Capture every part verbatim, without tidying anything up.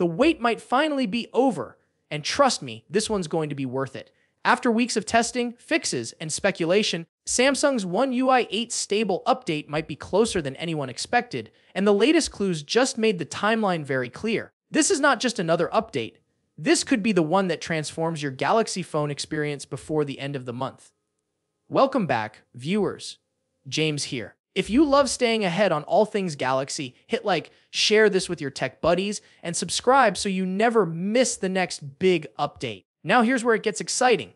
the wait might finally be over. And trust me, this one's going to be worth it. After weeks of testing, fixes, and speculation, Samsung's One U I eight stable update might be closer than anyone expected, and the latest clues just made the timeline very clear. This is not just another update. This could be the one that transforms your Galaxy phone experience before the end of the month. Welcome back, viewers. James here. If you love staying ahead on all things Galaxy, hit like, share this with your tech buddies, and subscribe so you never miss the next big update. Now here's where it gets exciting.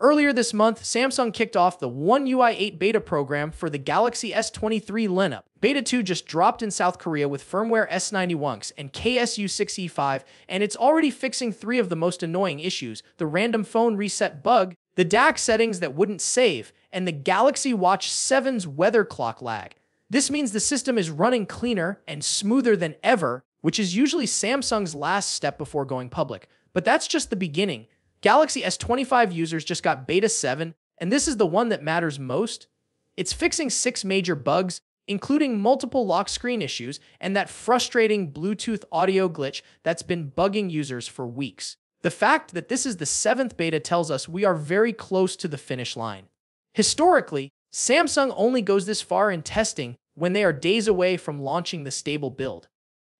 Earlier this month, Samsung kicked off the One U I eight beta program for the Galaxy S twenty-three lineup. Beta two just dropped in South Korea with firmware S ninety-one X and K S U six E five, and it's already fixing three of the most annoying issues: the random phone reset bug, the D A C settings that wouldn't save, and the Galaxy Watch seven's weather clock lag. This means the system is running cleaner and smoother than ever, which is usually Samsung's last step before going public. But that's just the beginning. Galaxy S twenty-five users just got beta seven, and this is the one that matters most. It's fixing six major bugs, including multiple lock screen issues and that frustrating Bluetooth audio glitch that's been bugging users for weeks. The fact that this is the seventh beta tells us we are very close to the finish line. Historically, Samsung only goes this far in testing when they are days away from launching the stable build.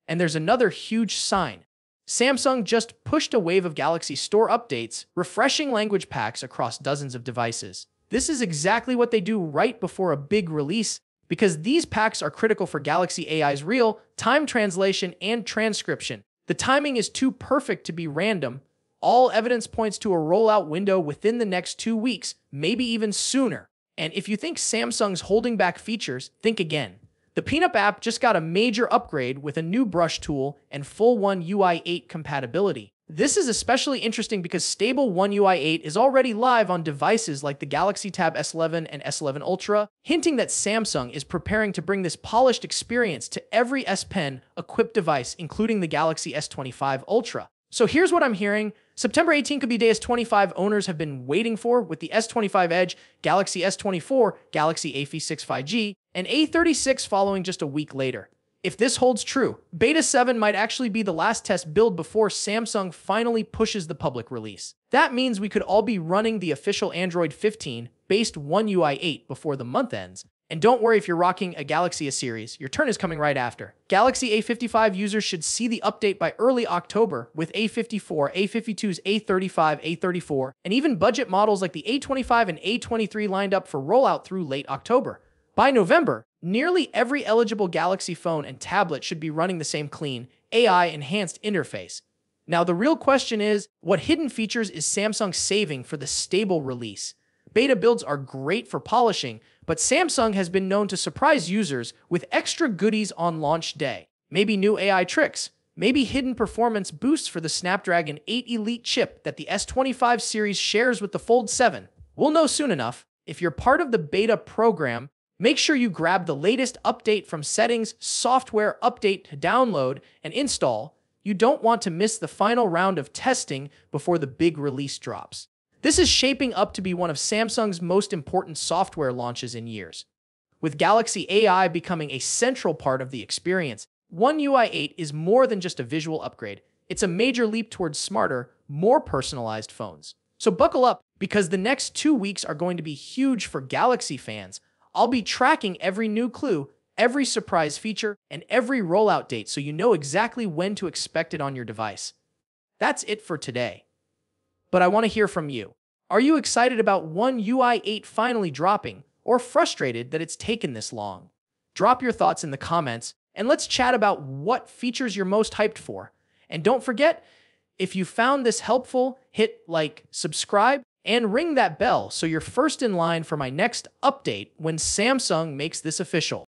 And there's another huge sign. Samsung just pushed a wave of Galaxy Store updates, refreshing language packs across dozens of devices. This is exactly what they do right before a big release, because these packs are critical for Galaxy A I's real-time translation and transcription. The timing is too perfect to be random. All evidence points to a rollout window within the next two weeks, maybe even sooner. And if you think Samsung's holding back features, think again. The PenUp app just got a major upgrade with a new brush tool and full One U I eight compatibility. This is especially interesting because stable One U I eight is already live on devices like the Galaxy Tab S eleven and S eleven Ultra, hinting that Samsung is preparing to bring this polished experience to every S Pen-equipped device, including the Galaxy S twenty-five Ultra. So here's what I'm hearing. September eighteenth could be day S twenty-five owners have been waiting for, with the S twenty-five Edge, Galaxy S twenty-four, Galaxy A fifty-six five G, and A thirty-six following just a week later. If this holds true, beta seven might actually be the last test build before Samsung finally pushes the public release. That means we could all be running the official Android fifteen-based One U I eight before the month ends. And don't worry if you're rocking a Galaxy A series, your turn is coming right after. Galaxy A fifty-five users should see the update by early October, with A fifty-four, A fifty-twos, A thirty-five, A thirty-four, and even budget models like the A twenty-five and A twenty-three lined up for rollout through late October. By November, nearly every eligible Galaxy phone and tablet should be running the same clean, A I-enhanced interface. Now the real question is, what hidden features is Samsung saving for the stable release? Beta builds are great for polishing, but Samsung has been known to surprise users with extra goodies on launch day. Maybe new A I tricks, maybe hidden performance boosts for the Snapdragon eight Elite chip that the S twenty-five series shares with the Fold seven. We'll know soon enough. If you're part of the beta program, make sure you grab the latest update from Settings, Software Update to download and install. You don't want to miss the final round of testing before the big release drops. This is shaping up to be one of Samsung's most important software launches in years. With Galaxy A I becoming a central part of the experience, One U I eight is more than just a visual upgrade. It's a major leap towards smarter, more personalized phones. So buckle up, because the next two weeks are going to be huge for Galaxy fans. I'll be tracking every new clue, every surprise feature, and every rollout date so you know exactly when to expect it on your device. That's it for today. But I want to hear from you. Are you excited about One U I eight finally dropping, or frustrated that it's taken this long? Drop your thoughts in the comments, and let's chat about what features you're most hyped for. And don't forget, if you found this helpful, hit like, subscribe, and ring that bell so you're first in line for my next update when Samsung makes this official.